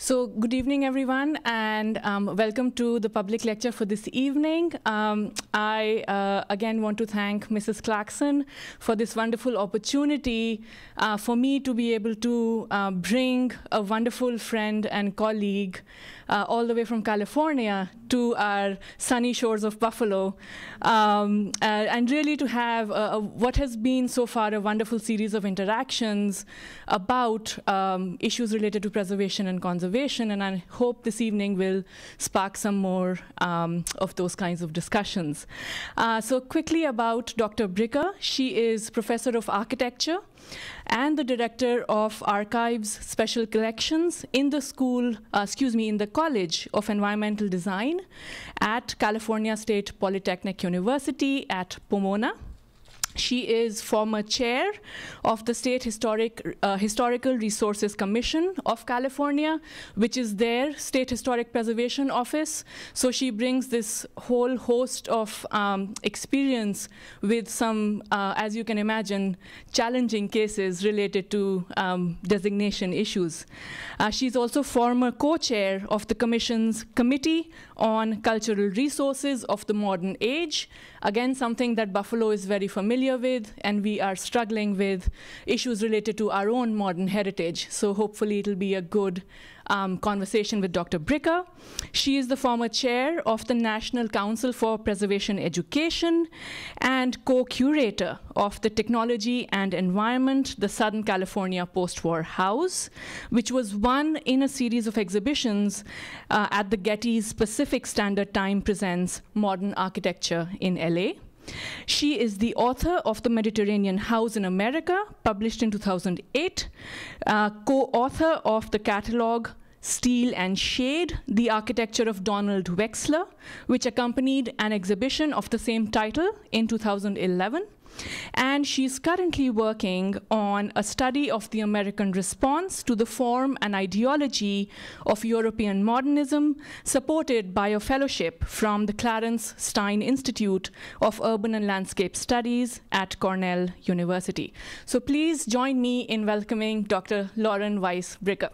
So good evening, everyone, and welcome to the public lecture for this evening. I again want to thank Mrs. Clarkson for this wonderful opportunity for me to be able to bring a wonderful friend and colleague all the way from California to our sunny shores of Buffalo, and really to have what has been so far a wonderful series of interactions about issues related to preservation and conservation. And I hope this evening will spark some more of those kinds of discussions. So quickly about Dr. Bricker. She is Professor of Architecture and the Director of Archives Special Collections in the school, in the College of Environmental Design at California State Polytechnic University at Pomona. She is former chair of the State Historical Resources Commission of California, which is their State Historic Preservation Office. So she brings this whole host of experience with some, as you can imagine, challenging cases related to designation issues. She's also former co-chair of the Commission's Committee on Cultural Resources of the Modern Age. Again, something that Buffalo is very familiar with, and we are struggling with issues related to our own modern heritage. So hopefully it'll be a good conversation with Dr. Bricker. She is the former chair of the National Council for Preservation Education and co-curator of the Technology and Environment, the Southern California Post-War House, which was one in a series of exhibitions at the Getty's Pacific Standard Time Presents Modern Architecture in LA. She is the author of The Mediterranean House in America, published in 2008, co-author of the catalog Steel and Shade, The Architecture of Donald Wexler, which accompanied an exhibition of the same title in 2011. And she's currently working on a study of the American response to the form and ideology of European modernism, supported by a fellowship from the Clarence Stein Institute of Urban and Landscape Studies at Cornell University. So please join me in welcoming Dr. Lauren Weiss Bricker.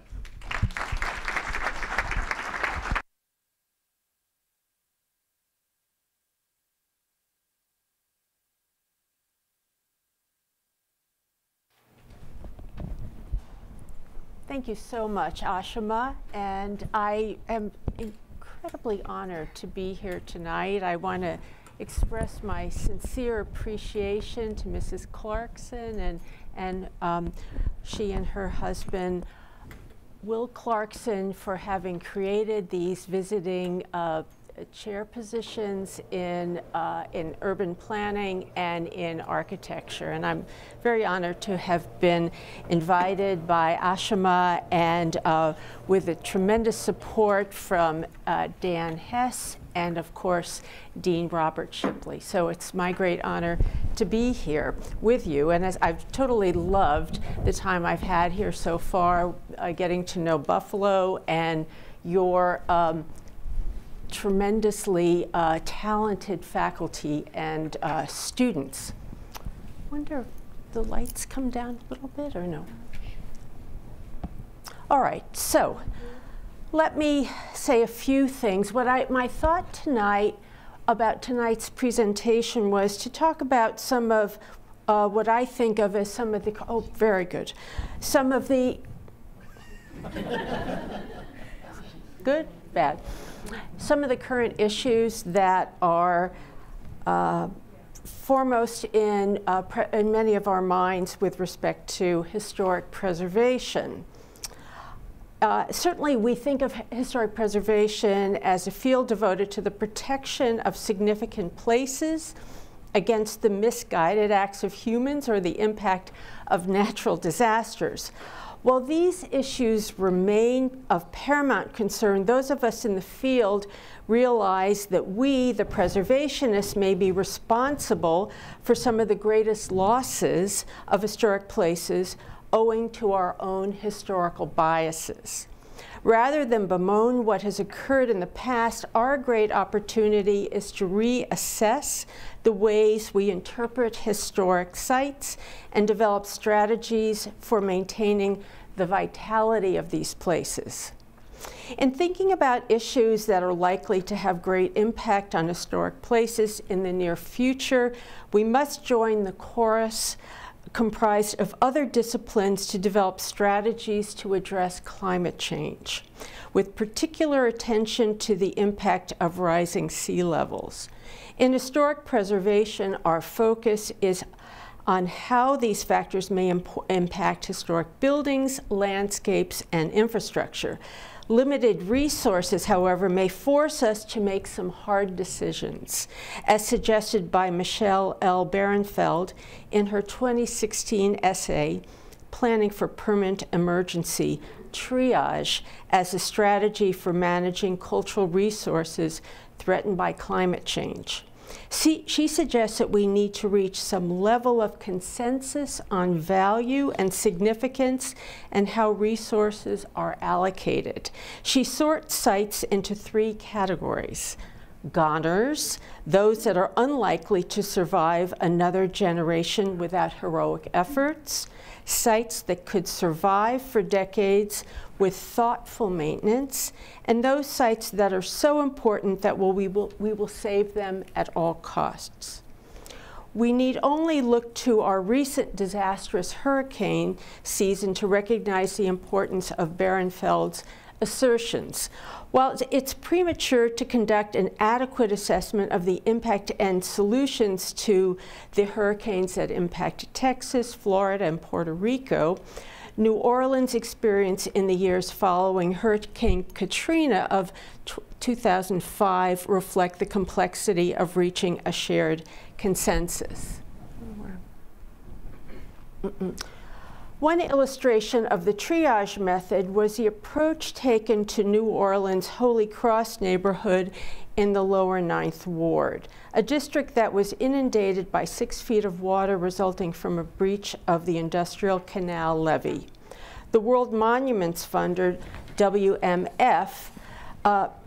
Thank you so much, Ashima, and I am incredibly honored to be here tonight. I want to express my sincere appreciation to Mrs. Clarkson, and she and her husband, Will Clarkson, for having created these visiting chair positions in urban planning and in architecture. And I'm very honored to have been invited by Ashima, and with the tremendous support from Dan Hess and, of course, Dean Robert Shipley. So it's my great honor to be here with you. And as I've totally loved the time I've had here so far, getting to know Buffalo and your tremendously talented faculty and students. Wonder if the lights come down a little bit or no? All right, so let me say a few things. My thought tonight about tonight's presentation was to talk about some of what I think of as some of the, oh, very good, some of the, good, bad. Some of the current issues that are foremost in many of our minds with respect to historic preservation. Certainly, we think of historic preservation as a field devoted to the protection of significant places against the misguided acts of humans or the impact of natural disasters. While these issues remain of paramount concern, those of us in the field realize that we, the preservationists, may be responsible for some of the greatest losses of historic places owing to our own historical biases. Rather than bemoan what has occurred in the past, our great opportunity is to reassess the ways we interpret historic sites and develop strategies for maintaining the vitality of these places. In thinking about issues that are likely to have great impact on historic places in the near future, we must join the chorus comprised of other disciplines to develop strategies to address climate change, with particular attention to the impact of rising sea levels. In historic preservation, our focus is on how these factors may impact historic buildings, landscapes, and infrastructure. Limited resources, however, may force us to make some hard decisions, as suggested by Michelle L. Berenfeld in her 2016 essay, Planning for Permanent Emergency, Triage as a Strategy for Managing Cultural Resources Threatened by Climate Change. She suggests that we need to reach some level of consensus on value and significance and how resources are allocated. She sorts sites into three categories: goners, those that are unlikely to survive another generation without heroic efforts; sites that could survive for decades with thoughtful maintenance; and those sites that are so important that we will save them at all costs. We need only look to our recent disastrous hurricane season to recognize the importance of Berenfeld's assertions. While it's premature to conduct an adequate assessment of the impact and solutions to the hurricanes that impacted Texas, Florida, and Puerto Rico, New Orleans' experience in the years following Hurricane Katrina of 2005 reflect the complexity of reaching a shared consensus. One illustration of the triage method was the approach taken to New Orleans' Holy Cross neighborhood in the lower 9th Ward, a district that was inundated by 6 feet of water resulting from a breach of the Industrial Canal levee. The World Monuments Fund, or WMF,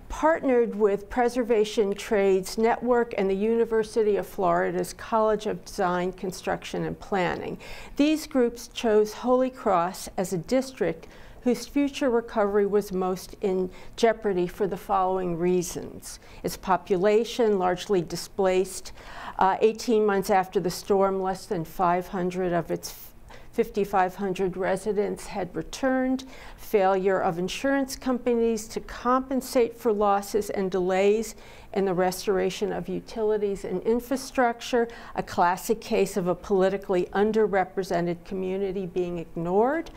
partnered with Preservation Trades Network and the University of Florida's College of Design, Construction, and Planning. These groups chose Holy Cross as a district whose future recovery was most in jeopardy for the following reasons. Its population, largely displaced, 18 months after the storm, less than 500 of its 5,500 residents had returned, failure of insurance companies to compensate for losses and delays in the restoration of utilities and infrastructure, a classic case of a politically underrepresented community being ignored.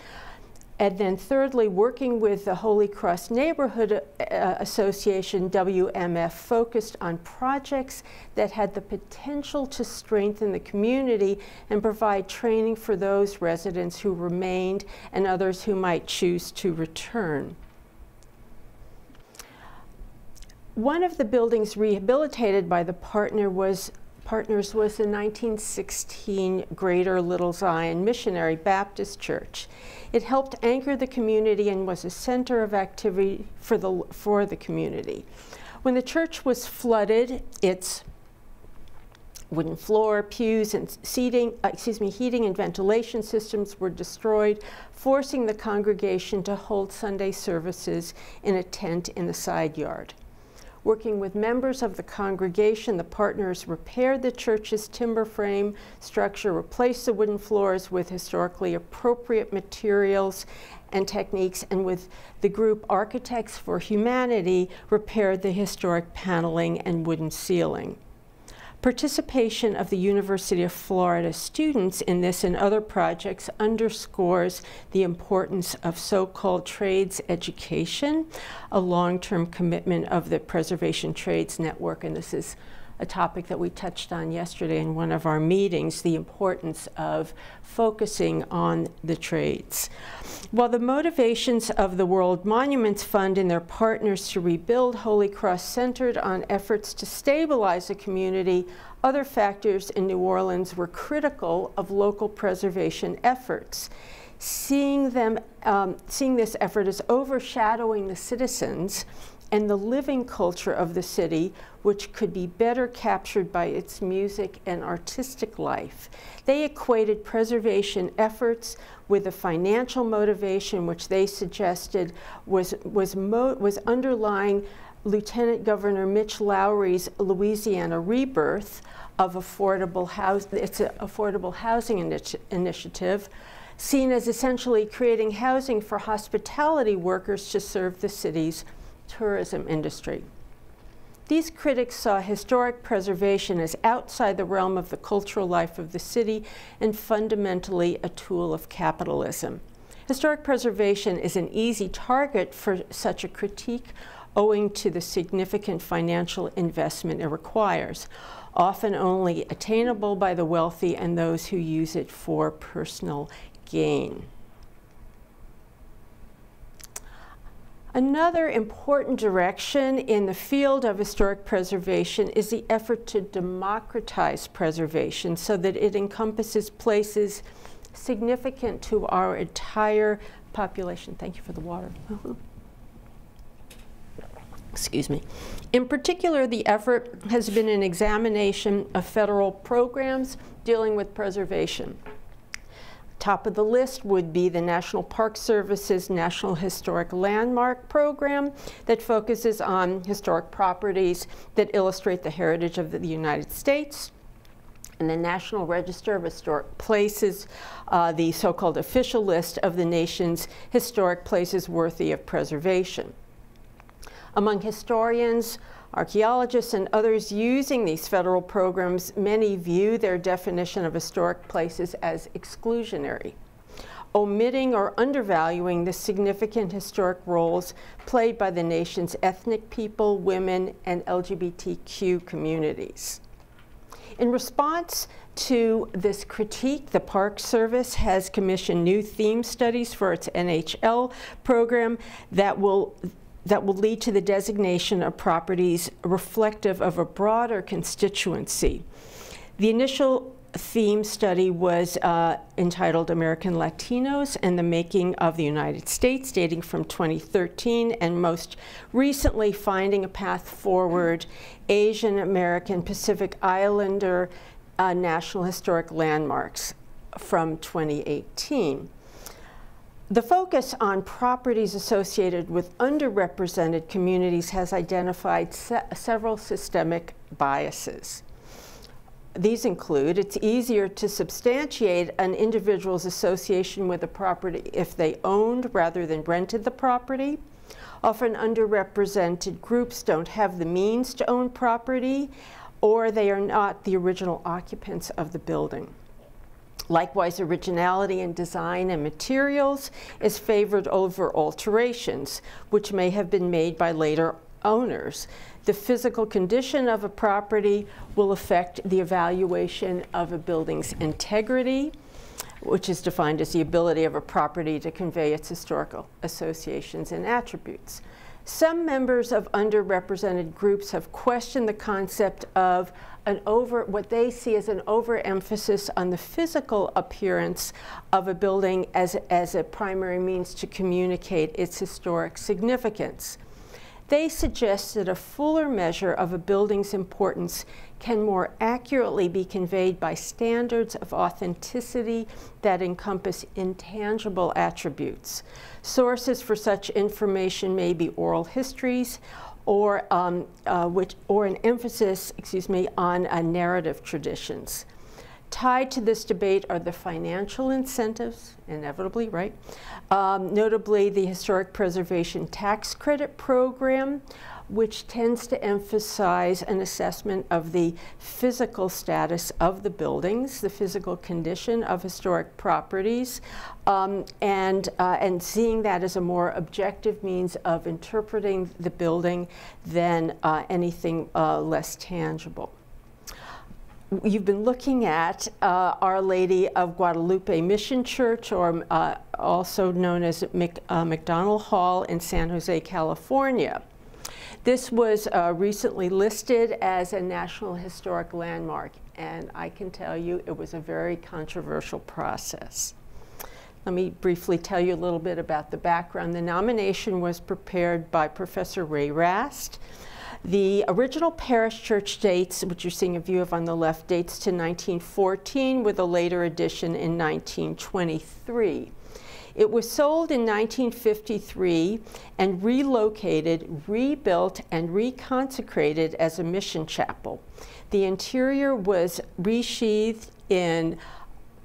And then thirdly, working with the Holy Cross Neighborhood Association, WMF, focused on projects that had the potential to strengthen the community and provide training for those residents who remained and others who might choose to return. One of the buildings rehabilitated by the partners was the 1916 Greater Little Zion Missionary Baptist Church. It helped anchor the community and was a center of activity for the community. When the church was flooded, its wooden floor, pews, and heating and ventilation systems were destroyed, forcing the congregation to hold Sunday services in a tent in the side yard. Working with members of the congregation, the partners repaired the church's timber frame structure, replaced the wooden floors with historically appropriate materials and techniques, and with the group Architects for Humanity, repaired the historic paneling and wooden ceiling. Participation of the University of Florida students in this and other projects underscores the importance of so-called trades education, a long-term commitment of the Preservation Trades Network, and this is a topic that we touched on yesterday in one of our meetings, the importance of focusing on the trades. While the motivations of the World Monuments Fund and their partners to rebuild Holy Cross centered on efforts to stabilize the community, other factors in New Orleans were critical of local preservation efforts. Seeing this effort as overshadowing the citizens and the living culture of the city, which could be better captured by its music and artistic life. They equated preservation efforts with a financial motivation, which they suggested was underlying Lieutenant Governor Mitch Lowry's Louisiana rebirth of affordable housing. It's an affordable housing initiative, seen as essentially creating housing for hospitality workers to serve the city's tourism industry. These critics saw historic preservation as outside the realm of the cultural life of the city and fundamentally a tool of capitalism. Historic preservation is an easy target for such a critique, owing to the significant financial investment it requires, often only attainable by the wealthy and those who use it for personal gain. Another important direction in the field of historic preservation is the effort to democratize preservation so that it encompasses places significant to our entire population. Thank you for the water. Excuse me. In particular, the effort has been an examination of federal programs dealing with preservation. Top of the list would be the National Park Service's National Historic Landmark program that focuses on historic properties that illustrate the heritage of the United States, and the National Register of Historic Places, the so-called official list of the nation's historic places worthy of preservation. Among historians, archaeologists, and others using these federal programs, many view their definition of historic places as exclusionary, omitting or undervaluing the significant historic roles played by the nation's ethnic people, women, and LGBTQ communities. In response to this critique, the Park Service has commissioned new theme studies for its NHL program that will lead to the designation of properties reflective of a broader constituency. The initial theme study was entitled American Latinos and the Making of the United States, dating from 2013, and most recently, Finding a Path Forward, Asian American Pacific Islander National Historic Landmarks, from 2018. The focus on properties associated with underrepresented communities has identified several systemic biases. These include: it's easier to substantiate an individual's association with a property if they owned rather than rented the property. Often underrepresented groups don't have the means to own property, or they are not the original occupants of the building. Likewise, originality in design and materials is favored over alterations, which may have been made by later owners. The physical condition of a property will affect the evaluation of a building's integrity, which is defined as the ability of a property to convey its historical associations and attributes. Some members of underrepresented groups have questioned the concept of what they see as an overemphasis on the physical appearance of a building as a primary means to communicate its historic significance. They suggest that a fuller measure of a building's importance can more accurately be conveyed by standards of authenticity that encompass intangible attributes. Sources for such information may be oral histories, or an emphasis, on narrative traditions. Tied to this debate are the financial incentives, inevitably, right? Notably, the Historic Preservation Tax Credit Program, which tends to emphasize an assessment of the physical status of the buildings, the physical condition of historic properties, and seeing that as a more objective means of interpreting the building than anything less tangible. You've been looking at Our Lady of Guadalupe Mission Church, or also known as McDonnell Hall in San Jose, California. This was recently listed as a National Historic Landmark, and I can tell you it was a very controversial process. Let me briefly tell you a little bit about the background. The nomination was prepared by Professor Ray Rast. The original parish church dates, which you're seeing a view of on the left, dates to 1914, with a later addition in 1923. It was sold in 1953 and relocated, rebuilt, and reconsecrated as a mission chapel. The interior was resheathed in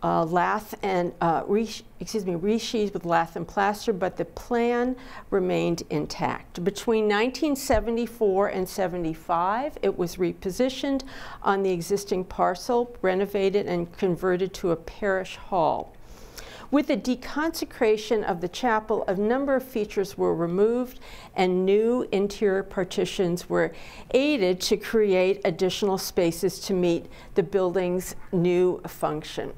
lath and resheathed with lath and plaster, but the plan remained intact. Between 1974 and 75, it was repositioned on the existing parcel, renovated, and converted to a parish hall. With the deconsecration of the chapel, a number of features were removed and new interior partitions were added to create additional spaces to meet the building's new function.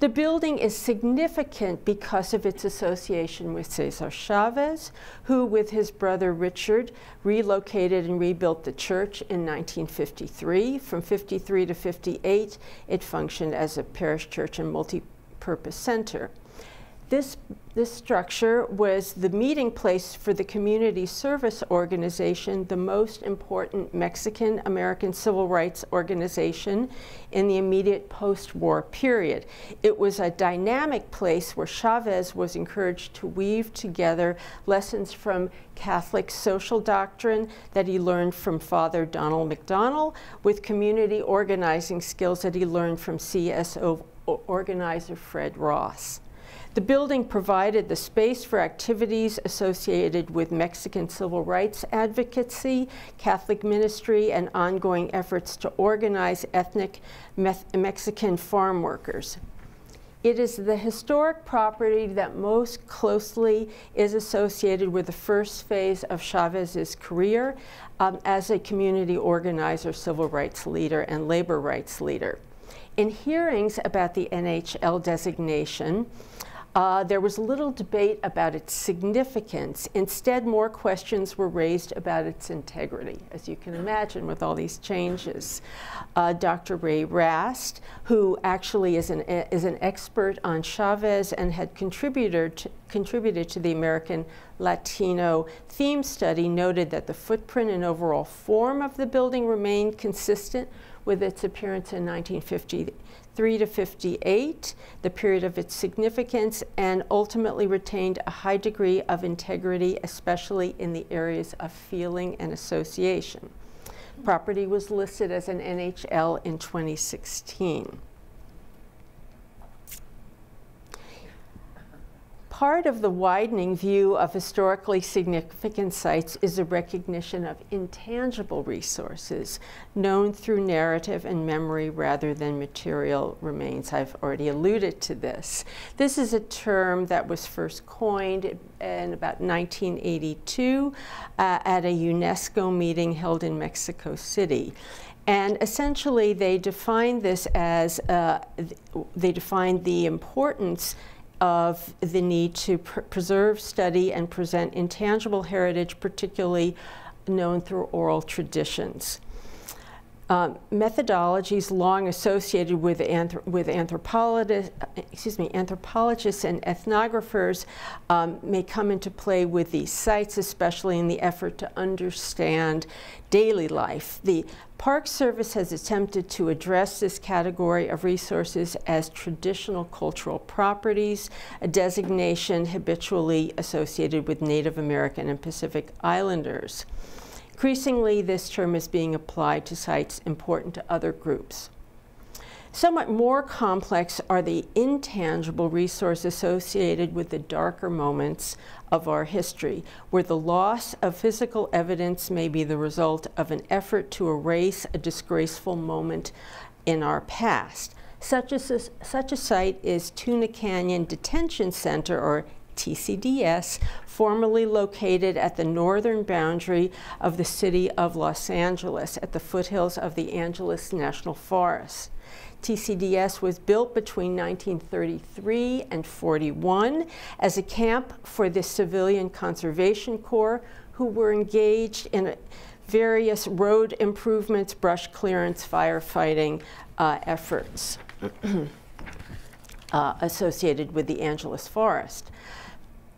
The building is significant because of its association with Cesar Chavez, who with his brother Richard relocated and rebuilt the church in 1953. From 53 to 58, it functioned as a parish church and multi-purpose center. This structure was the meeting place for the Community Service Organization, the most important Mexican-American civil rights organization in the immediate post-war period. It was a dynamic place where Chavez was encouraged to weave together lessons from Catholic social doctrine that he learned from Father Donald McDonnell with community organizing skills that he learned from CSO organizer Fred Ross. The building provided the space for activities associated with Mexican civil rights advocacy, Catholic ministry, and ongoing efforts to organize ethnic Mexican farm workers. It is the historic property that most closely is associated with the first phase of Chavez's career as a community organizer, civil rights leader, and labor rights leader. In hearings about the NHL designation, there was little debate about its significance. Instead, more questions were raised about its integrity, as you can imagine with all these changes. Dr. Ray Rast, who actually is an expert on Chavez and had contributed to the American Latino theme study, noted that the footprint and overall form of the building remained consistent with its appearance in 1953 to 58, the period of its significance, and ultimately retained a high degree of integrity, especially in the areas of feeling and association. Property was listed as an NHL in 2016. Part of the widening view of historically significant sites is a recognition of intangible resources known through narrative and memory rather than material remains. I've already alluded to this. This is a term that was first coined in about 1982 at a UNESCO meeting held in Mexico City. And essentially they defined this as, they defined the importance of the need to preserve, study, and present intangible heritage, particularly known through oral traditions. Methodologies long associated with anthropologists and ethnographers may come into play with these sites, especially in the effort to understand daily life. The Park Service has attempted to address this category of resources as traditional cultural properties, a designation habitually associated with Native American and Pacific Islanders. Increasingly, this term is being applied to sites important to other groups. Somewhat more complex are the intangible resources associated with the darker moments of our history, where the loss of physical evidence may be the result of an effort to erase a disgraceful moment in our past. Such a site is Tuna Canyon Detention Center, or TCDS, formerly located at the northern boundary of the city of Los Angeles at the foothills of the Angeles National Forest. TCDS was built between 1933 and 41 as a camp for the Civilian Conservation Corps, who were engaged in various road improvements, brush clearance, firefighting efforts associated with the Angeles Forest.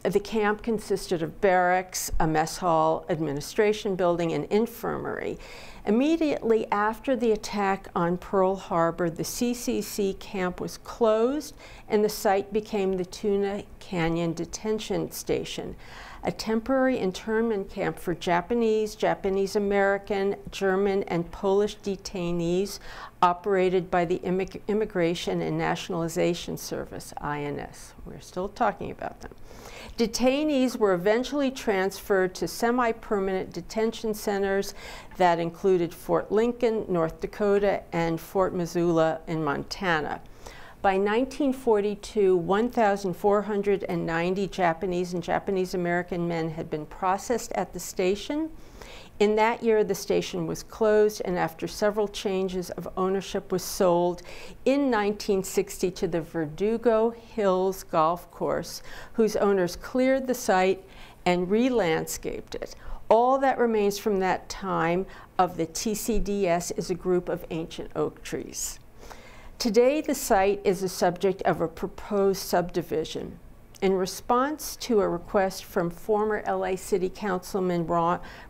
The camp consisted of barracks, a mess hall, administration building, and infirmary. Immediately after the attack on Pearl Harbor, the CCC camp was closed and the site became the Tuna Canyon Detention Station, a temporary internment camp for Japanese, Japanese American, German, and Polish detainees operated by the Immigration and Naturalization Service, INS. We're still talking about them. Detainees were eventually transferred to semi-permanent detention centers that included Fort Lincoln, North Dakota, and Fort Missoula in Montana. By 1942, 1,490 Japanese and Japanese American men had been processed at the station. In that year, the station was closed, and after several changes of ownership, was sold in 1960 to the Verdugo Hills Golf Course, whose owners cleared the site and re-landscaped it. All that remains from that time of the TCDS is a group of ancient oak trees. Today, the site is the subject of a proposed subdivision. In response to a request from former LA City Councilman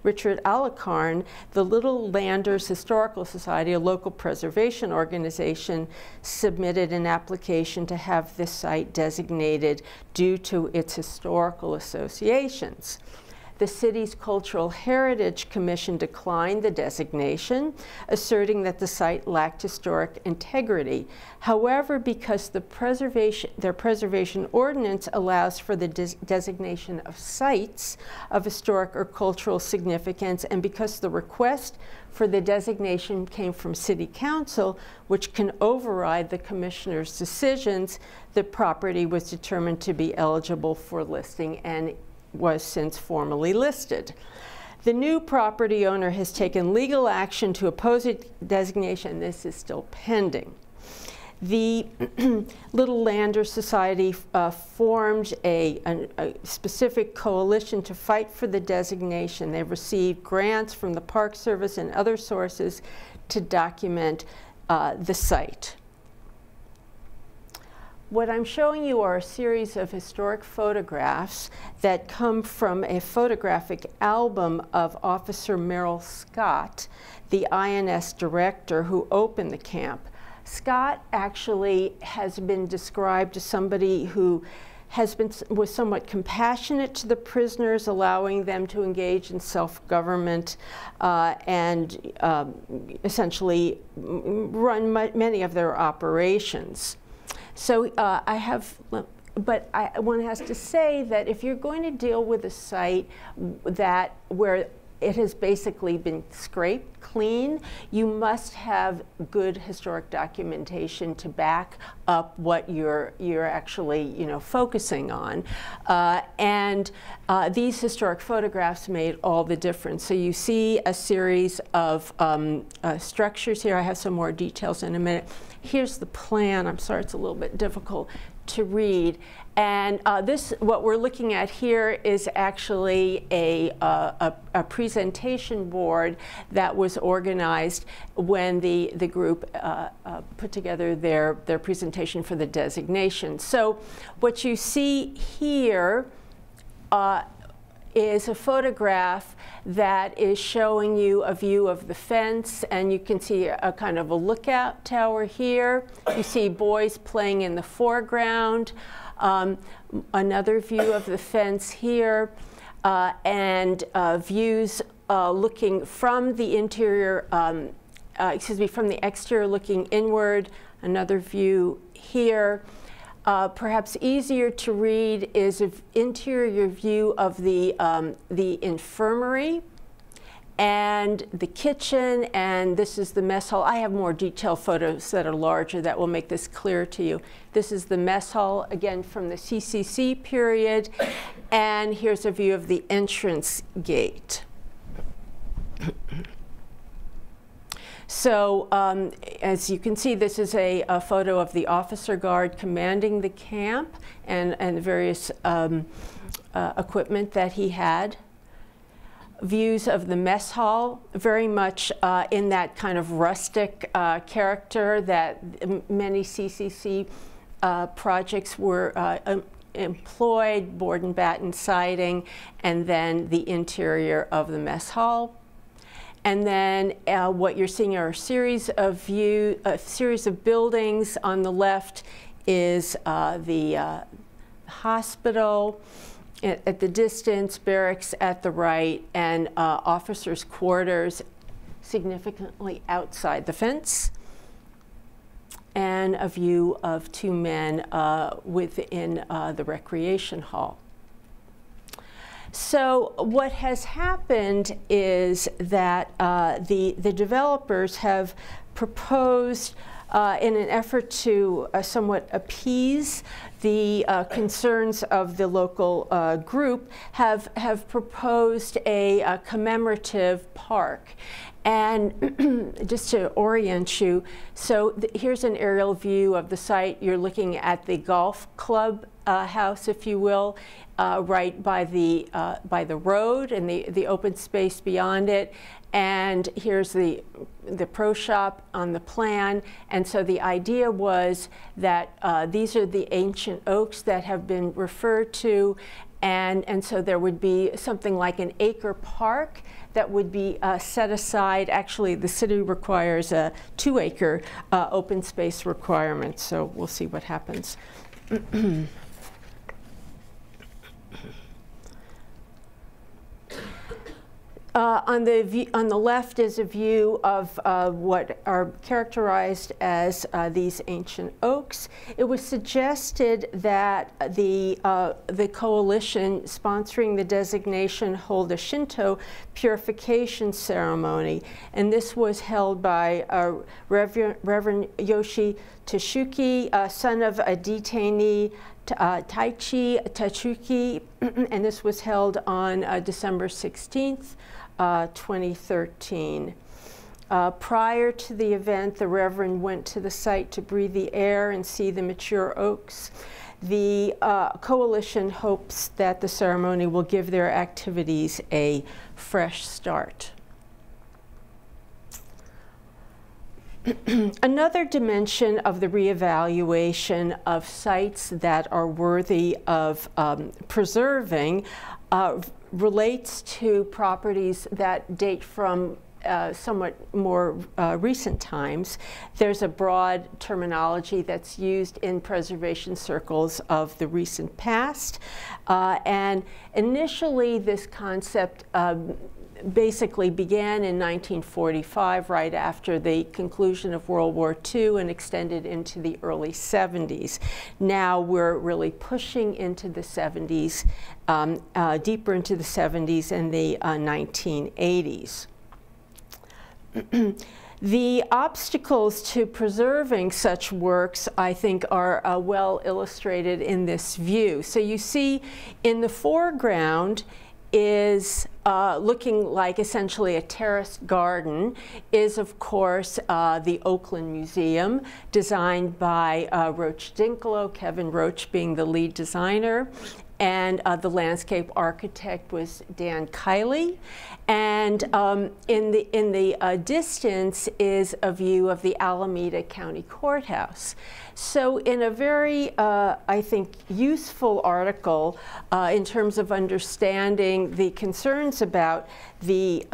Richard Alicarn, the Little Landers Historical Society, a local preservation organization, submitted an application to have this site designated due to its historical associations. The city's Cultural Heritage Commission declined the designation, asserting that the site lacked historic integrity. However, because their preservation ordinance allows for the designation of sites of historic or cultural significance, and because the request for the designation came from City Council, which can override the commissioner's decisions, the property was determined to be eligible for listing and was since formally listed. The new property owner has taken legal action to oppose its designation. This is still pending. The Little Landers Society formed a specific coalition to fight for the designation. They received grants from the Park Service and other sources to document the site. What I'm showing you are a series of historic photographs that come from a photographic album of Officer Merrill Scott, the INS director who opened the camp. Scott actually has been described as somebody who was somewhat compassionate to the prisoners, allowing them to engage in self-government and essentially run many of their operations. So one has to say that if you're going to deal with a site that where it has basically been scraped clean, you must have good historic documentation to back up what you're actually focusing on. These historic photographs made all the difference. So you see a series of structures here. I have some more details in a minute. Here's the plan. I'm sorry, it's a little bit difficult to read. And what we're looking at here is actually a presentation board that was organized when the group put together their presentation for the designation. So what you see here is a photograph that is showing you a view of the fence, and you can see a kind of a lookout tower here. You see boys playing in the foreground, another view of the fence here, and views looking from the interior, from the exterior looking inward, another view here. Perhaps easier to read is an interior view of the infirmary and the kitchen, and this is the mess hall. I have more detailed photos that are larger that will make this clear to you. This is the mess hall, again, from the CCC period, and here's a view of the entrance gate. So as you can see, this is a photo of the officer guard commanding the camp and the various equipment that he had. Views of the mess hall, very much in that kind of rustic character that many CCC projects were employed board and batten siding, and then the interior of the mess hall. And then what you're seeing are a series of buildings. On the left is the hospital, at the distance, barracks at the right, and officers' quarters significantly outside the fence, and a view of two men within the recreation hall. So what has happened is that the developers have proposed, in an effort to somewhat appease the concerns of the local group, have proposed a commemorative park. And just to orient you, so here's an aerial view of the site. You're looking at the golf club house, if you will, right by the road and the open space beyond it. And here's the pro shop on the plan. And so the idea was that these are the ancient oaks that have been referred to, and so there would be something like an acre park that would be set aside. Actually, the city requires a 2-acre open space requirement, so we'll see what happens. On the left is a view of what are characterized as these ancient oaks. It was suggested that the coalition sponsoring the designation hold a Shinto purification ceremony, and this was held by Reverend Yoshi Tashuki, son of a detainee, Taichi Tachuki, and this was held on December 16th, 2013. Prior to the event, the Reverend went to the site to breathe the air and see the mature oaks. The coalition hopes that the ceremony will give their activities a fresh start. Another dimension of the reevaluation of sites that are worthy of preserving relates to properties that date from somewhat more recent times. There's a broad terminology that's used in preservation circles of the recent past. And initially, this concept basically began in 1945, right after the conclusion of World War II, and extended into the early 70s. Now we're really pushing into the 70s, deeper into the 70s and the 1980s. The obstacles to preserving such works, I think, are well illustrated in this view. So you see in the foreground is looking like essentially a terraced garden, is of course the Oakland Museum, designed by Roach Dinklow, Kevin Roach being the lead designer. And the landscape architect was Dan Kiley. And in the distance is a view of the Alameda County Courthouse. So in a very, I think, useful article in terms of understanding the concerns about the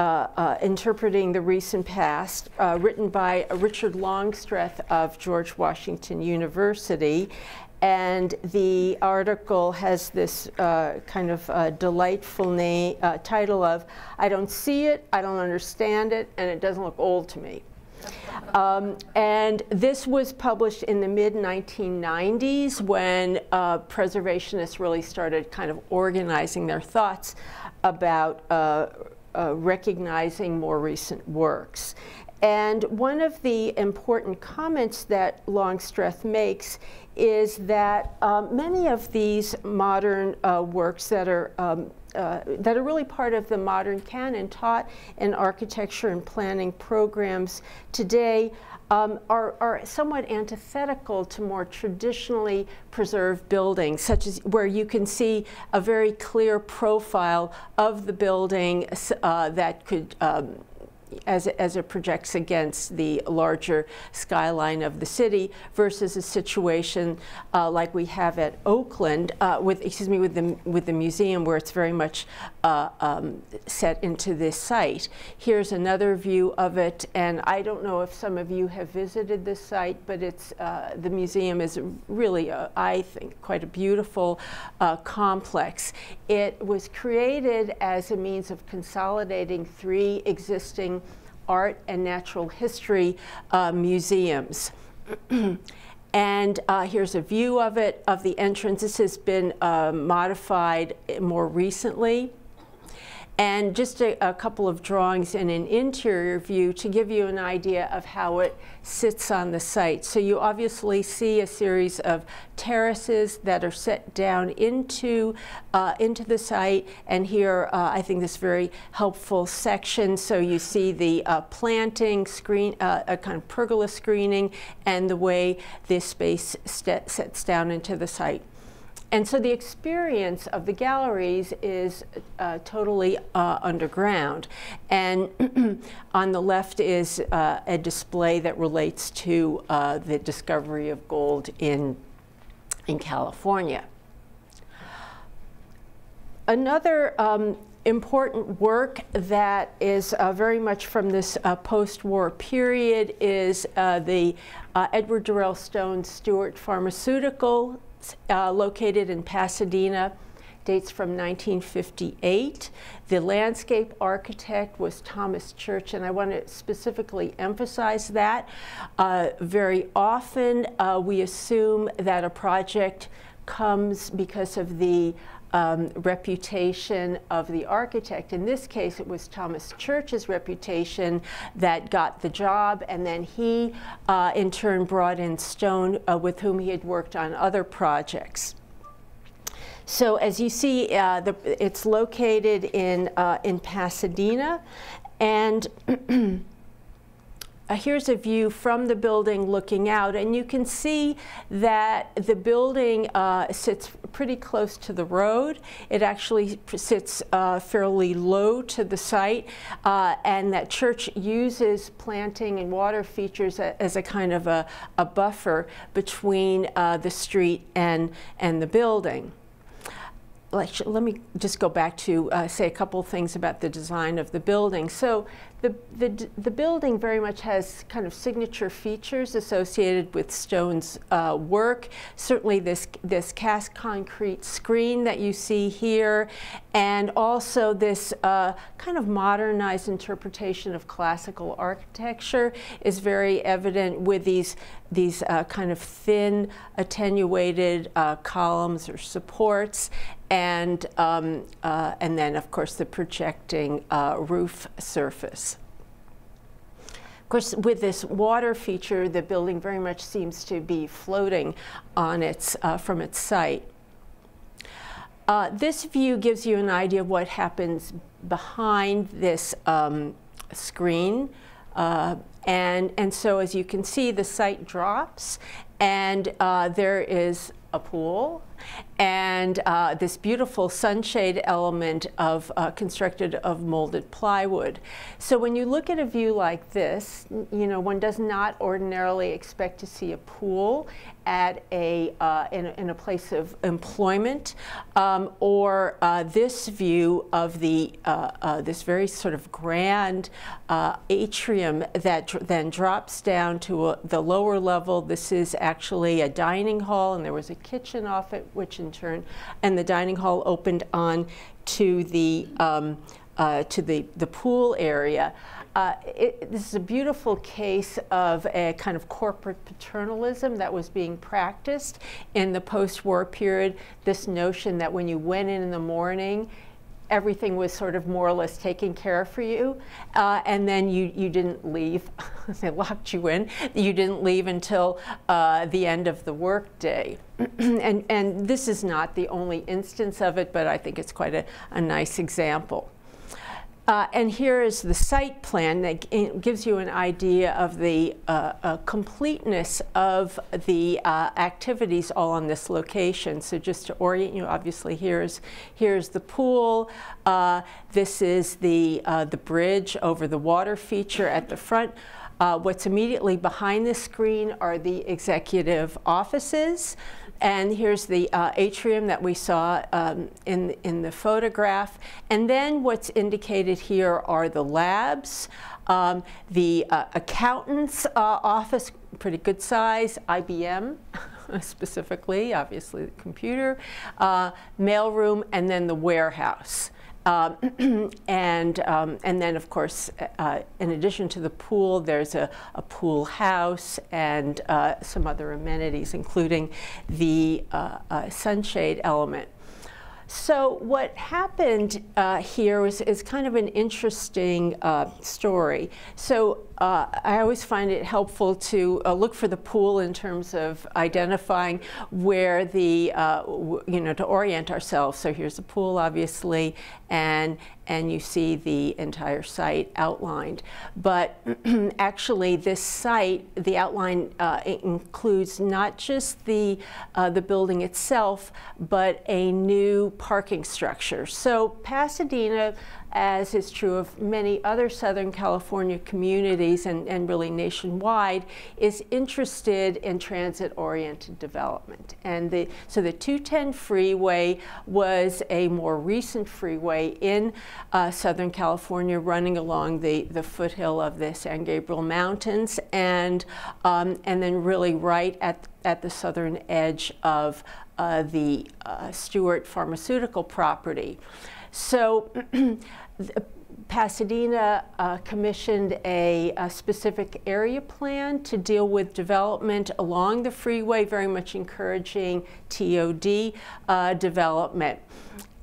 interpreting the recent past, written by Richard Longstreth of George Washington University. And the article has this kind of delightful name, title of, "I Don't See It, I Don't Understand It, and It Doesn't Look Old to Me." And this was published in the mid-1990s, when preservationists really started kind of organizing their thoughts about recognizing more recent works. And one of the important comments that Longstreth makes is that many of these modern works that are really part of the modern canon taught in architecture and planning programs today are somewhat antithetical to more traditionally preserved buildings, such as where you can see a very clear profile of the building that could as it projects against the larger skyline of the city, versus a situation like we have at Oakland with the museum, where it's very much set into this site. Here's another view of it, and I don't know if some of you have visited this site, but it's the museum is really, I think, quite a beautiful complex. It was created as a means of consolidating three existing art and natural history museums. And here's a view of it, of the entrance. This has been modified more recently. And just a couple of drawings and an interior view to give you an idea of how it sits on the site. So you obviously see a series of terraces that are set down into the site. And here, I think this very helpful section. So you see the planting screen, a kind of pergola screening, and the way this space sets down into the site. And so the experience of the galleries is totally underground. And on the left is a display that relates to the discovery of gold in California. Another important work that is very much from this post-war period is the Edward Durrell Stone Stewart Pharmaceutical, located in Pasadena, dates from 1958. The landscape architect was Thomas Church, and I want to specifically emphasize that. Very often we assume that a project comes because of the reputation of the architect. In this case, it was Thomas Church's reputation that got the job, and then he, in turn, brought in Stone, with whom he had worked on other projects. So, as you see, it's located in Pasadena, and here's a view from the building looking out, and you can see that the building sits pretty close to the road. It actually sits fairly low to the site, and that church uses planting and water features as a kind of a buffer between the street and the building. Let me just go back to say a couple things about the design of the building. So the building very much has kind of signature features associated with Stone's work. Certainly this cast concrete screen that you see here, and also this kind of modernized interpretation of classical architecture is very evident with these kind of thin, attenuated columns or supports, and then, of course, the projecting roof surface. Of course, with this water feature, the building very much seems to be floating on its, from its site. This view gives you an idea of what happens behind this screen. And so, as you can see, the site drops, and there is a pool, and this beautiful sunshade element of constructed of molded plywood. So when you look at a view like this, you know, one does not ordinarily expect to see a pool at a in a place of employment, or this view of the this very sort of grand atrium that then drops down to the lower level. This is actually a dining hall, and there was a kitchen off it, which in turn, and the dining hall opened on to the pool area. This is a beautiful case of a kind of corporate paternalism that was being practiced in the post-war period. This notion that when you went in the morning, everything was sort of more or less taken care of for you, and then you didn't leave. They locked you in. You didn't leave until the end of the workday. and this is not the only instance of it, but I think it's quite a nice example. And here is the site plan that gives you an idea of the completeness of the activities all on this location. So just to orient you, obviously here's the pool. This is the bridge over the water feature at the front. What's immediately behind the screen are the executive offices. And here's the atrium that we saw in the photograph. And then what's indicated here are the labs, the accountant's office, pretty good size, IBM specifically, obviously the computer, mailroom, and then the warehouse. And then, of course, in addition to the pool, there's a pool house and some other amenities, including the sunshade element. So what happened here is kind of an interesting story. So I always find it helpful to look for the pool in terms of identifying where the, to orient ourselves. So here's the pool, obviously, and you see the entire site outlined. But actually, this site, the outline includes not just the building itself, but a new parking structure. So Pasadena, as is true of many other Southern California communities and really nationwide, is interested in transit-oriented development. And so the 210 freeway was a more recent freeway in Southern California running along the foothill of the San Gabriel Mountains and then really right at the southern edge of the Stewart Pharmaceutical property. So Pasadena commissioned a specific area plan to deal with development along the freeway, very much encouraging TOD development.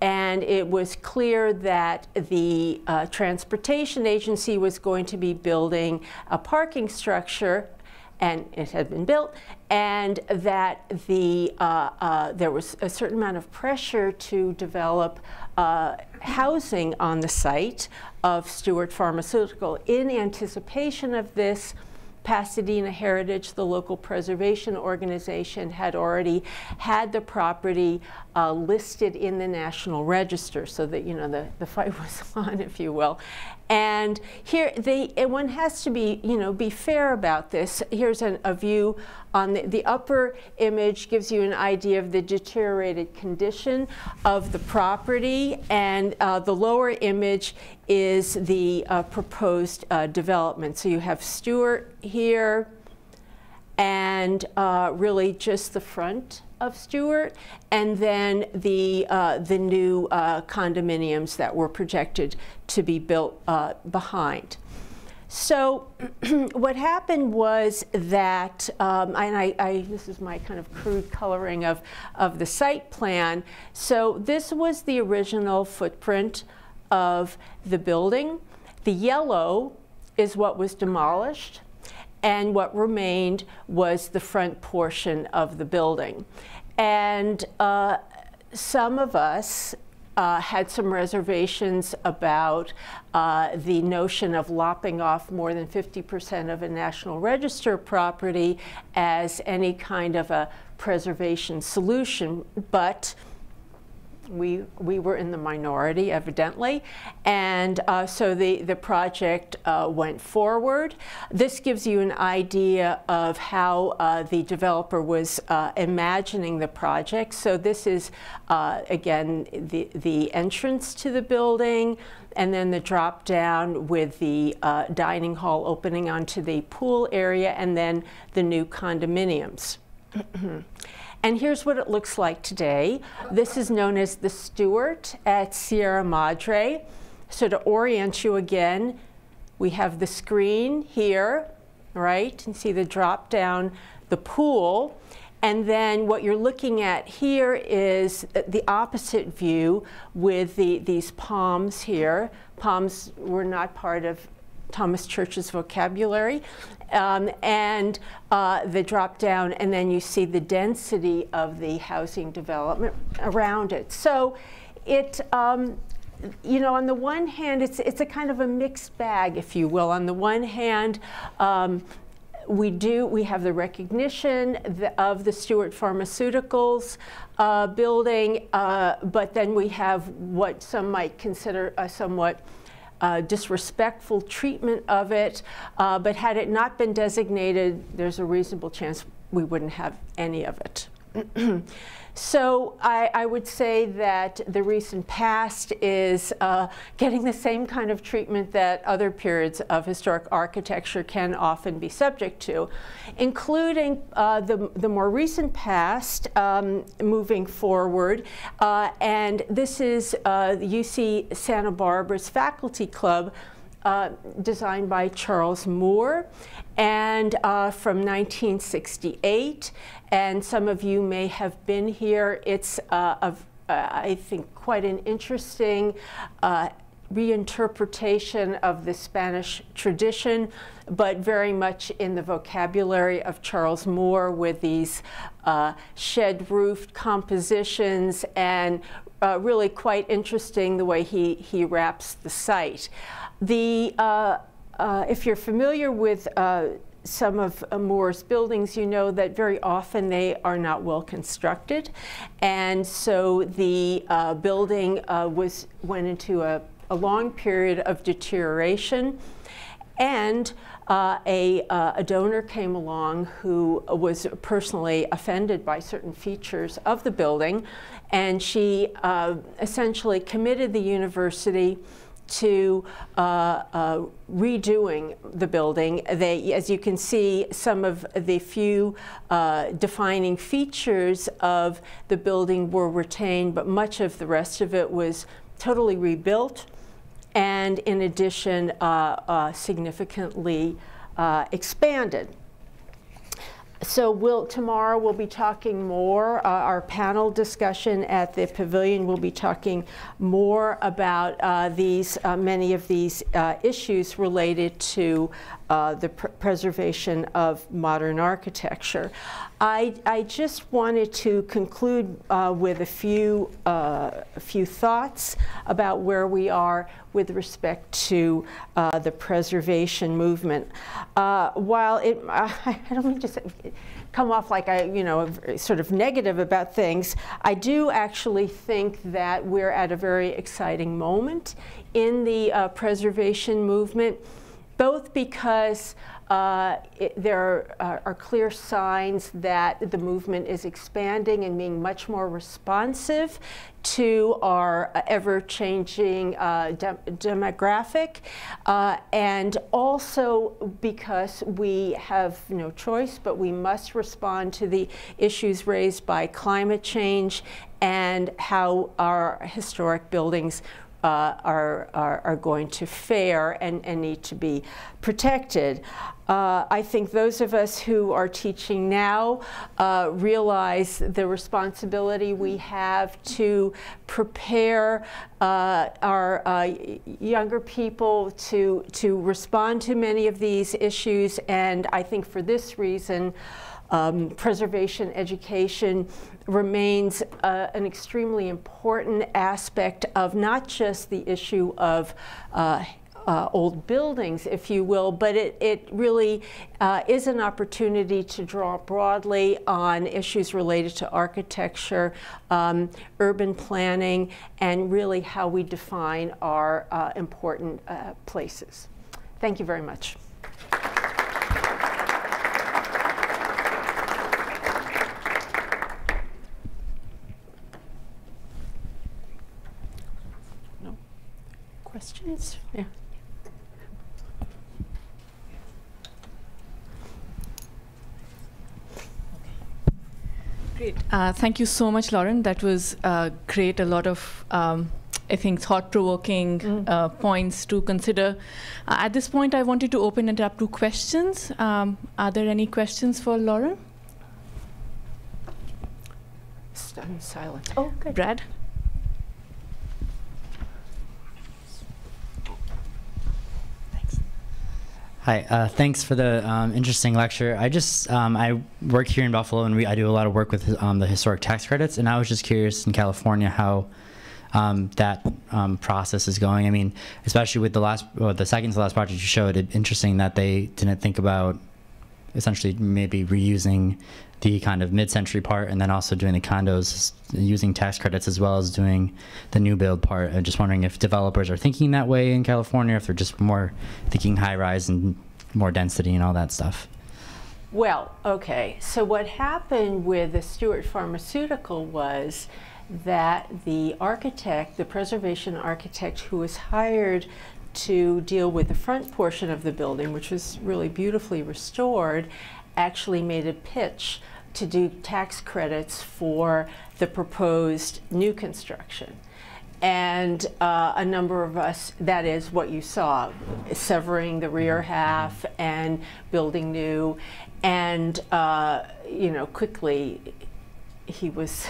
And it was clear that the transportation agency was going to be building a parking structure, and it had been built, and that there was a certain amount of pressure to develop housing on the site of Stewart Pharmaceutical. In anticipation of this, Pasadena Heritage, the local preservation organization, had already had the property listed in the National Register, so that the fight was on, if you will. And here, one has to be fair about this. Here's a view on the upper image gives you an idea of the deteriorated condition of the property, and the lower image is the proposed development. So you have Stewart here, and really just the front of Stewart, and then the new condominiums that were projected to be built behind. So what happened was that, and this is my kind of crude coloring of the site plan. So this was the original footprint of the building. The yellow is what was demolished, and what remained was the front portion of the building. And some of us had some reservations about the notion of lopping off more than 50% of a National Register property as any kind of a preservation solution, but we were in the minority, evidently, and so the project went forward. This gives you an idea of how the developer was imagining the project. So this is, again, the entrance to the building, and then the drop down with the dining hall opening onto the pool area, and then the new condominiums. And here's what it looks like today. This is known as the Stewart at Sierra Madre. So to orient you again, we have the screen here, right? And see the drop down, the pool. And then what you're looking at here is the opposite view with these palms here. Palms were not part of Thomas Church's vocabulary, and the drop down, and then you see the density of the housing development around it. So it you know, on the one hand, it's a kind of a mixed bag, if you will. On the one hand, we have the recognition of the Stewart Pharmaceuticals building, but then we have what some might consider a somewhat disrespectful treatment of it. But had it not been designated, there's a reasonable chance we wouldn't have any of it. So I would say that the recent past is getting the same kind of treatment that other periods of historic architecture can often be subject to, including the more recent past moving forward. And this is the UC Santa Barbara's Faculty Club, designed by Charles Moore, and from 1968. And some of you may have been here. It's, I think, quite an interesting reinterpretation of the Spanish tradition, but very much in the vocabulary of Charles Moore, with these shed-roofed compositions, and really quite interesting the way he wraps the site. The, if you're familiar with some of Moore's buildings, you know that very often they are not well constructed. And so the building went into a long period of deterioration. And a donor came along who was personally offended by certain features of the building. And she essentially committed the university to redoing the building. They, as you can see, some of the few defining features of the building were retained, but much of the rest of it was totally rebuilt, and in addition, significantly expanded. So tomorrow we'll be talking more. Our panel discussion at the pavilion will be talking more about many of these issues related to the preservation of modern architecture. I just wanted to conclude with a few thoughts about where we are with respect to the preservation movement. While I don't mean to say, come off like I, you know, sort of negative about things, I do actually think that we're at a very exciting moment in the preservation movement, both because there are clear signs that the movement is expanding and being much more responsive to our ever-changing demographic, and also because we have no choice, but we must respond to the issues raised by climate change and how our historic buildings are going to fare and need to be protected. I think those of us who are teaching now realize the responsibility we have to prepare our younger people to respond to many of these issues. And I think for this reason, preservation education remains an extremely important aspect of not just the issue of old buildings, if you will, but it really is an opportunity to draw broadly on issues related to architecture, urban planning, and really how we define our important places. Thank you very much. Questions? Yeah. Great. Thank you so much, Lauren. That was great. A lot of, I think, thought-provoking points to consider. At this point, I wanted to open it up to questions. Are there any questions for Lauren? I'm silent. Oh, good. Brad? Hi, thanks for the interesting lecture. I work here in Buffalo, and I do a lot of work with the historic tax credits, and I was just curious in California how that process is going. I mean, especially with the last, or the second to last project you showed, it's interesting that they didn't think about essentially maybe reusing the kind of mid-century part and then also doing the condos using tax credits as well as doing the new build part. I'm just wondering if developers are thinking that way in California, if they're just more thinking high rise and more density and all that stuff. Well, okay, so what happened with the Stewart Pharmaceutical was that the architect, the preservation architect who was hired to deal with the front portion of the building, which was really beautifully restored, actually made a pitch to do tax credits for the proposed new construction. And a number of us, that is what you saw, severing the rear half and building new. And, you know, quickly, he was,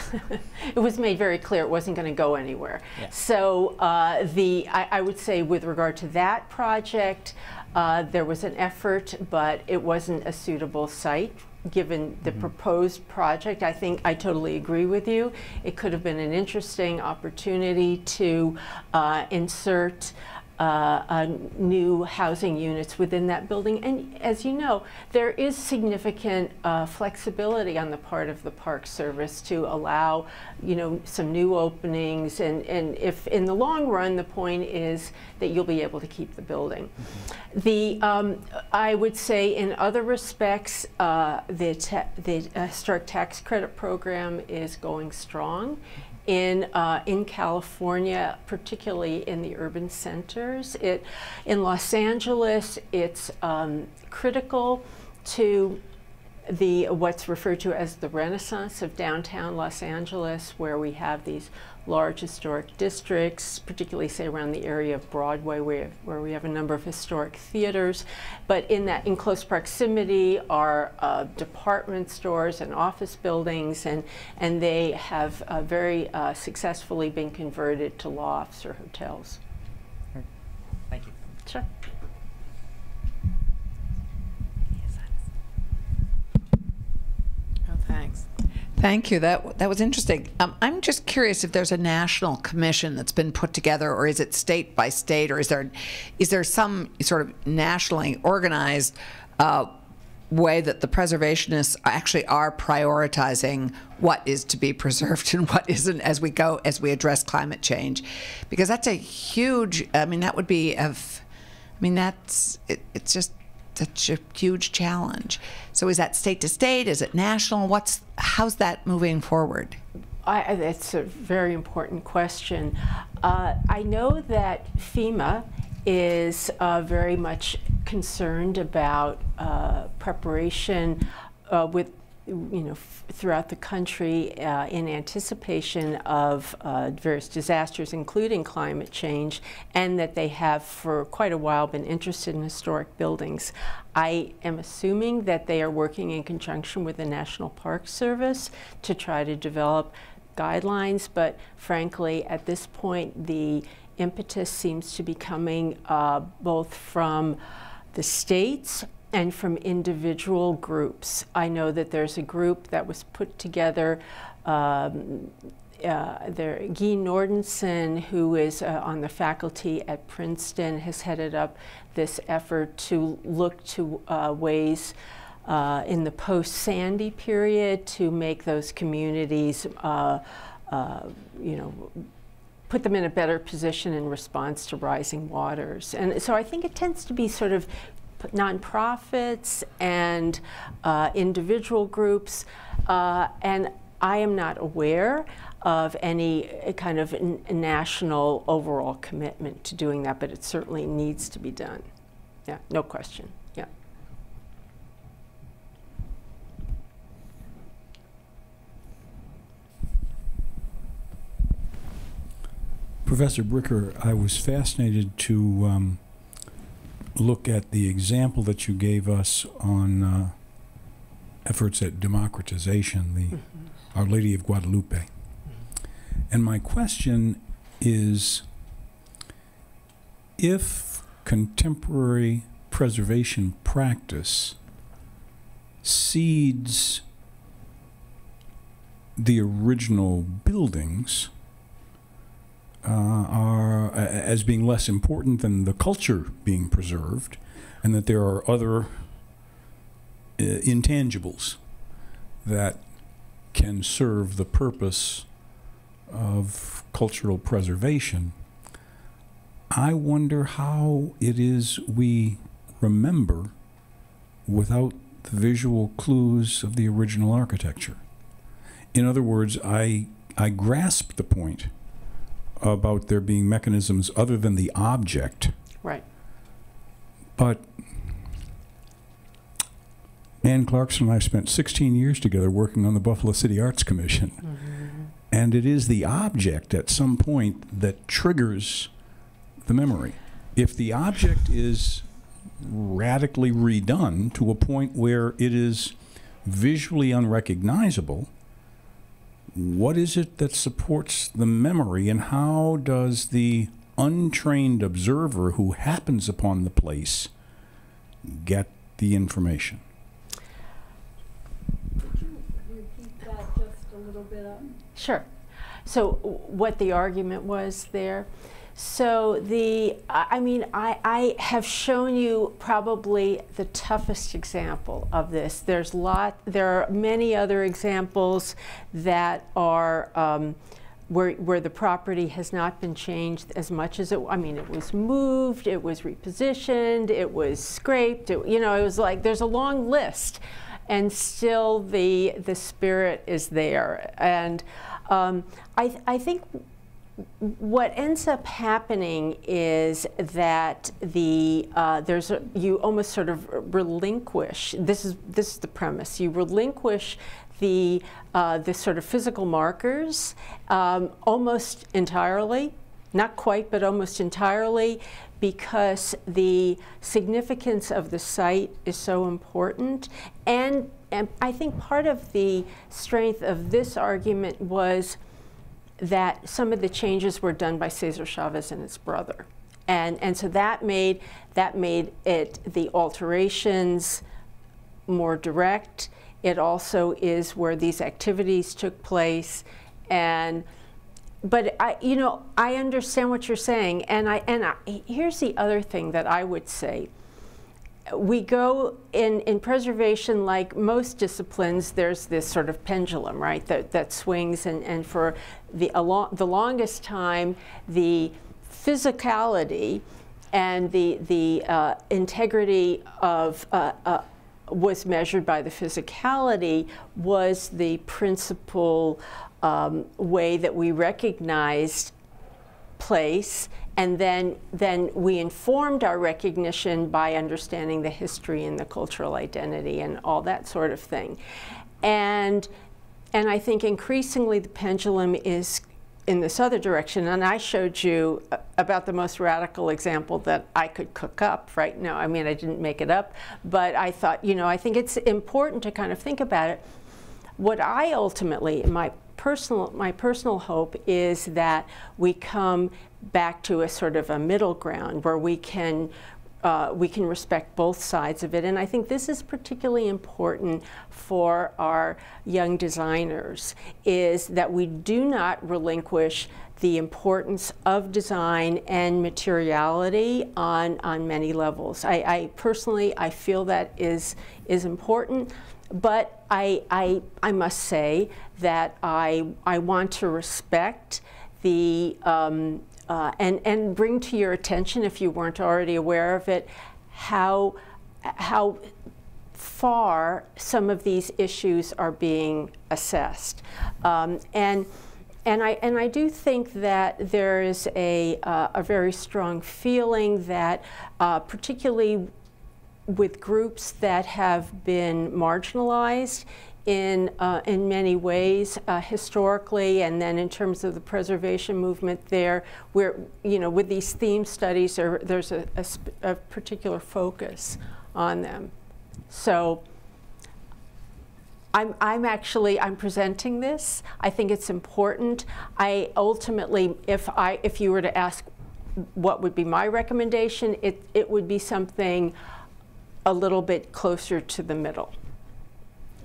it was made very clear it wasn't going to go anywhere. Yeah. So I would say with regard to that project, there was an effort, but it wasn't a suitable site given the proposed project. I think I totally agree with you. It could have been an interesting opportunity to insert new housing units within that building. And as you know, there is significant flexibility on the part of the Park Service to allow, you know, some new openings. And if in the long run, the point is that you'll be able to keep the building. The, I would say in other respects, the historic tax credit program is going strong. In California, particularly in the urban centers. In Los Angeles, it's critical to the what's referred to as the Renaissance of downtown Los Angeles, where we have these large historic districts, particularly say around the area of Broadway, where we have a number of historic theaters. But in that, in close proximity are department stores and office buildings, and they have very successfully been converted to lofts or hotels. Thank you. Sure. Thanks. Thank you. That was interesting. I'm just curious if there's a national commission that's been put together, or is it state by state, or is there some sort of nationally organized way that the preservationists actually are prioritizing what is to be preserved and what isn't as we go, as we address climate change? Because that's a huge. I mean, that would be. It's just. Such a huge challenge. So is that state to state? Is it national? How's that moving forward? That's a very important question. I know that FEMA is very much concerned about preparation with, you know, throughout the country in anticipation of various disasters, including climate change, and that they have for quite a while been interested in historic buildings. I am assuming that they are working in conjunction with the National Park Service to try to develop guidelines, but frankly, at this point, the impetus seems to be coming both from the states and from individual groups. I know that there's a group that was put together, Guy Nordenson, who is on the faculty at Princeton, has headed up this effort to look to ways in the post-Sandy period to make those communities, you know, put them in a better position in response to rising waters. And so I think it tends to be sort of nonprofits and individual groups, and I am not aware of any kind of national overall commitment to doing that, but it certainly needs to be done. Yeah, no question. Yeah. Professor Bricker, I was fascinated to look at the example that you gave us on efforts at democratization, the Our Lady of Guadalupe. And my question is, if contemporary preservation practice cedes the original buildings, are as being less important than the culture being preserved, and that there are other intangibles that can serve the purpose of cultural preservation. I wonder how it is we remember without the visual clues of the original architecture. In other words, I grasp the point about there being mechanisms other than the object. Right. But Dan Clarkson and I spent 16 years together working on the Buffalo City Arts Commission. Mm-hmm. And it is the object at some point that triggers the memory. If the object is radically redone to a point where it is visually unrecognizable, what is it that supports the memory, and how does the untrained observer who happens upon the place get the information? Could you repeat that just a little bit up? Sure. So what the argument was there. So the, I mean, I have shown you probably the toughest example of this. There are many other examples that are where the property has not been changed as much as it, I mean, it was moved, it was repositioned, it was scraped, it, you know, it was like, there's a long list, and still the spirit is there. And I think what ends up happening is that the you almost sort of relinquish. This is the premise. You relinquish the sort of physical markers almost entirely, not quite, but almost entirely, because the significance of the site is so important. And I think part of the strength of this argument was that some of the changes were done by Cesar Chavez and his brother, and so that made it, the alterations, more direct. It also is where these activities took place, but you know, I understand what you're saying, and here's the other thing that I would say. We go in preservation, like most disciplines, there's this sort of pendulum, right, that swings, and for the longest time, the physicality and the integrity of was measured by the physicality, was the principal way that we recognized place. And then we informed our recognition by understanding the history and the cultural identity and all that sort of thing. And I think increasingly the pendulum is in this other direction. And I showed you about the most radical example that I could cook up right now. I mean, I didn't make it up, but I thought, you know, I think it's important to kind of think about it. What I ultimately, my personal hope is that we come back to a sort of a middle ground where we can respect both sides of it. And I think this is particularly important for our young designers, is that we do not relinquish the importance of design and materiality on many levels. I personally, I feel that is important. But I must say that I want to respect the and bring to your attention, if you weren't already aware of it, how far some of these issues are being assessed, and I do think that there is a very strong feeling that particularly with groups that have been marginalized in many ways historically, and then in terms of the preservation movement there, where, you know, with these theme studies, there's a particular focus on them. So I'm presenting this. I think it's important. I ultimately, if you were to ask what would be my recommendation, it would be something a little bit closer to the middle,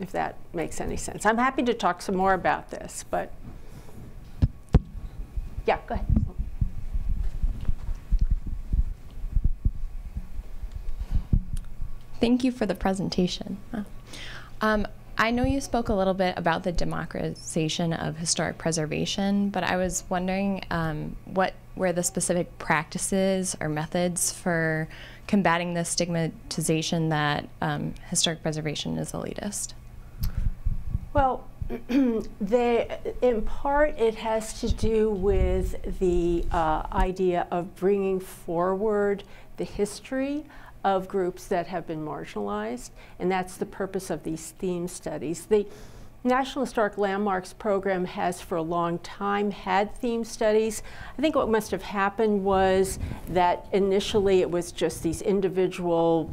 if that makes any sense. I'm happy to talk some more about this, but yeah, go ahead. Thank you for the presentation. I know you spoke a little bit about the democratization of historic preservation, but I was wondering what were the specific practices or methods for combating the stigmatization that historic preservation is elitist? Well, in part it has to do with the idea of bringing forward the history of groups that have been marginalized, and that's the purpose of these theme studies. The National Historic Landmarks program has for a long time had theme studies. I think what must have happened was that initially it was just these individual,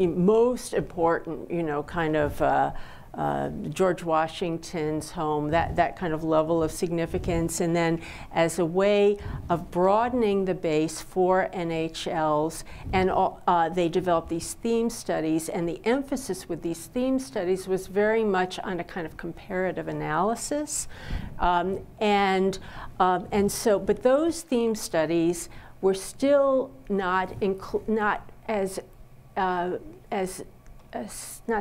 most important, you know, kind of George Washington's home, that kind of level of significance. And then as a way of broadening the base for NHLs, and they developed these theme studies, and the emphasis with these theme studies was very much on a kind of comparative analysis. But those theme studies were still not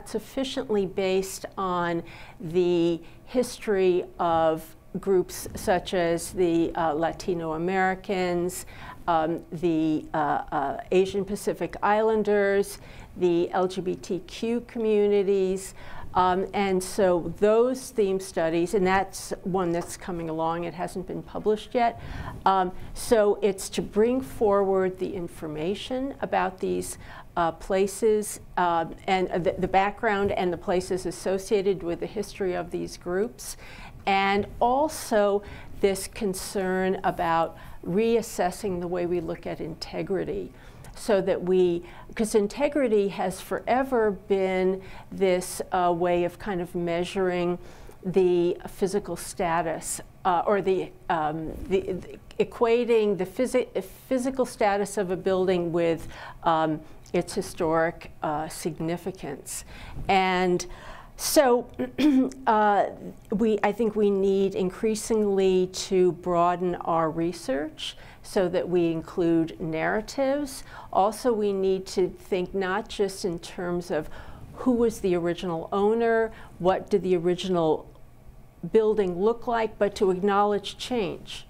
sufficiently based on the history of groups such as the Latino Americans, the Asian Pacific Islanders, the LGBTQ communities. And so those theme studies, and that's one that's coming along, it hasn't been published yet. So it's to bring forward the information about these places and the background and the places associated with the history of these groups, and also this concern about reassessing the way we look at integrity. So that because integrity has forever been this way of kind of measuring the physical status or the equating the physical status of a building with its historic significance. And so I think we need increasingly to broaden our research so that we include narratives. Also, we need to think not just in terms of who was the original owner, what did the original building look like, but to acknowledge change.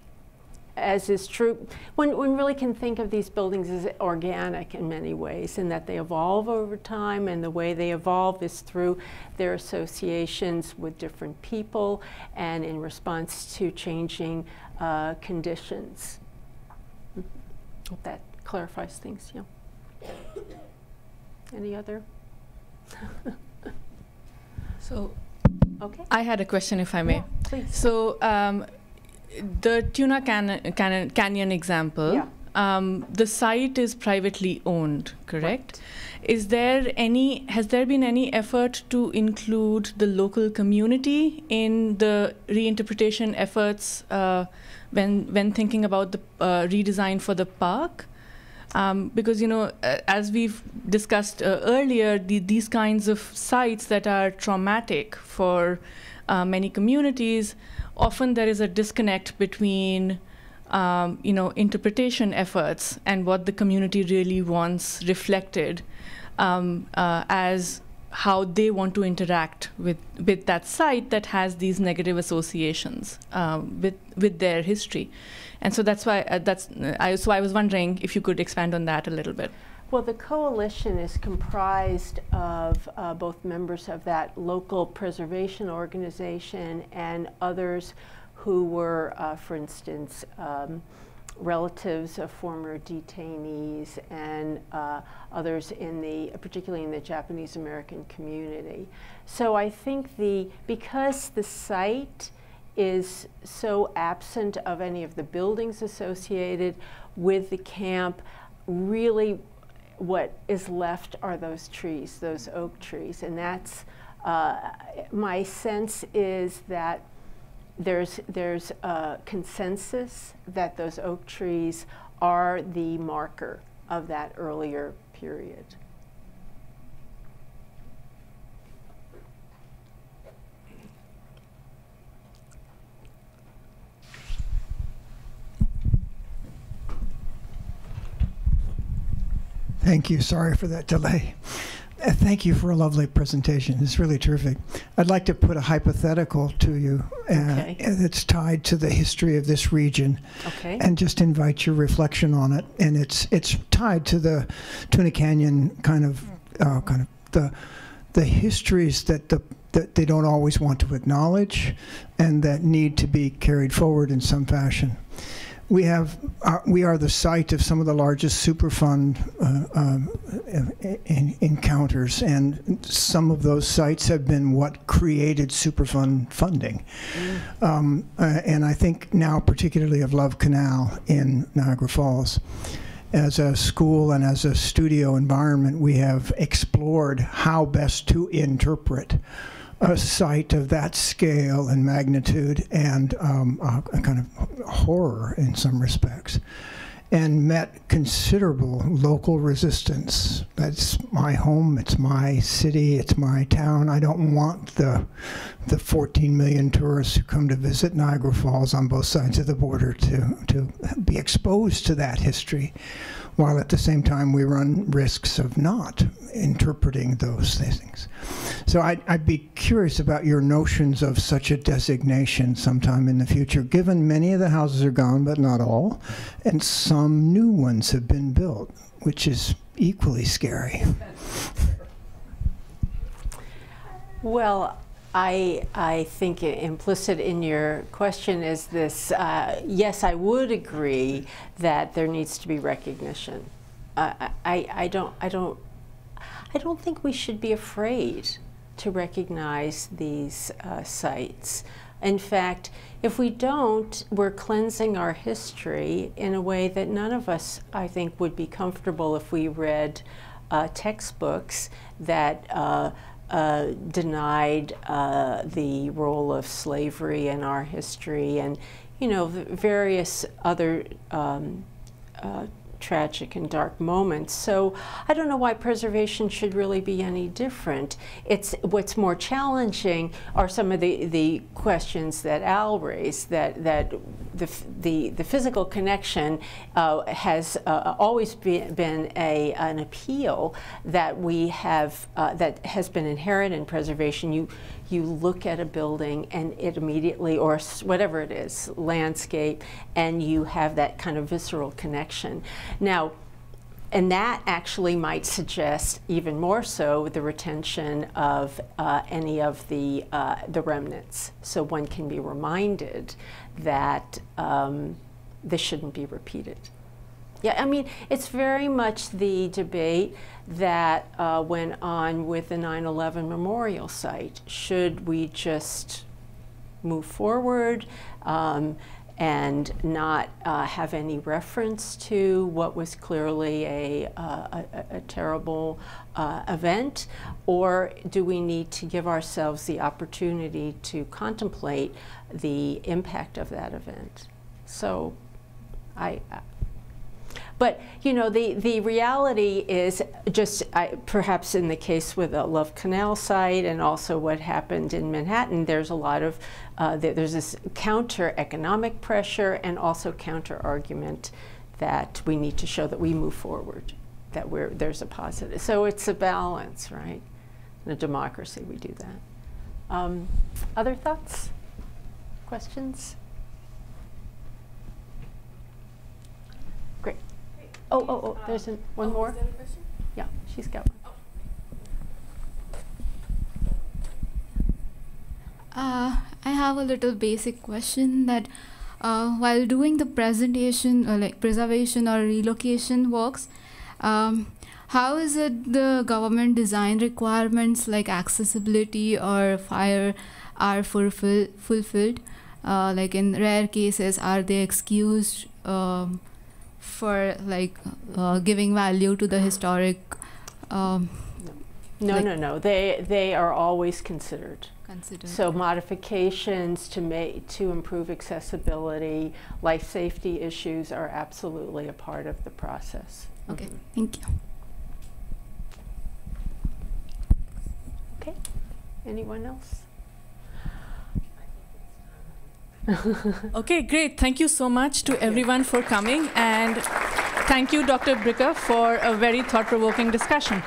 As is true, one really can think of these buildings as organic in many ways, in that they evolve over time, and the way they evolve is through their associations with different people and in response to changing conditions. Hope that clarifies things, yeah. Any other? So, okay. I had a question, if I may. Yeah, please. So, the Tuna Canyon example, yeah. The site is privately owned, correct? Right. Has there been any effort to include the local community in the reinterpretation efforts when thinking about the redesign for the park? Because, you know, as we've discussed earlier, these kinds of sites that are traumatic for many communities, often there is a disconnect between, you know, interpretation efforts and what the community really wants reflected as how they want to interact with that site that has these negative associations with their history. And so that's why so I was wondering if you could expand on that a little bit. Well, the coalition is comprised of both members of that local preservation organization and others who were, for instance, relatives of former detainees and others in particularly in the Japanese American community. So I think because the site is so absent of any of the buildings associated with the camp, really what is left are those trees, those oak trees. And that's, my sense is that there's a consensus that those oak trees are the marker of that earlier period. Thank you. Sorry for that delay. Thank you for a lovely presentation. It's really terrific. I'd like to put a hypothetical to you that's tied to the history of this region, and just invite your reflection on it. And it's tied to the Tuna Canyon kind of the histories that that they don't always want to acknowledge, and that need to be carried forward in some fashion. We are the site of some of the largest Superfund encounters, and some of those sites have been what created Superfund funding. And I think now particularly of Love Canal in Niagara Falls. As a school and as a studio environment, we have explored how best to interpret a site of that scale and magnitude and a kind of horror in some respects, and met considerable local resistance. That's my home, it's my city, it's my town. I don't want the 14 million tourists who come to visit Niagara Falls on both sides of the border to be exposed to that history, while at the same time we run risks of not interpreting those things. So I'd be curious about your notions of such a designation sometime in the future, given many of the houses are gone, but not all, and some new ones have been built, which is equally scary. Well, I think implicit in your question is this, yes, I would agree that there needs to be recognition. I don't think we should be afraid to recognize these sites. In fact, if we don't, we're cleansing our history in a way that none of us, I think, would be comfortable if we read textbooks that denied the role of slavery in our history, and you know, various other tragic and dark moments. So I don't know why preservation should really be any different. It's what's more challenging are some of the questions that Al raised, that the physical connection has always been an appeal that we have that has been inherent in preservation. You look at a building and it immediately, or whatever it is, landscape, and you have that kind of visceral connection. Now, and that actually might suggest even more so the retention of any of the remnants. So one can be reminded that this shouldn't be repeated. Yeah, I mean, it's very much the debate that went on with the 9/11 memorial site. Should we just move forward and not have any reference to what was clearly a terrible event? Or do we need to give ourselves the opportunity to contemplate the impact of that event? So but you know, the reality is just perhaps in the case with the Love Canal site and also what happened in Manhattan, there's a lot of there's this counter economic pressure and also counter argument that we need to show that we move forward, that there's a positive. So it's a balance, right? In a democracy, we do that. Other thoughts, questions? Oh, there's one more. Is that a question? Yeah, she's got one. I have a little basic question that while doing the presentation, or like preservation or relocation works, how is it the government design requirements like accessibility or fire are fulfilled? Like in rare cases, are they excused? For like giving value to the historic no, they are always considered. So modifications to improve accessibility, life safety issues are absolutely a part of the process. Okay. Thank you. Okay, anyone else? Okay, great. Thank you so much to everyone for coming. And Thank you, Dr. Bricker, for a very thought-provoking discussion.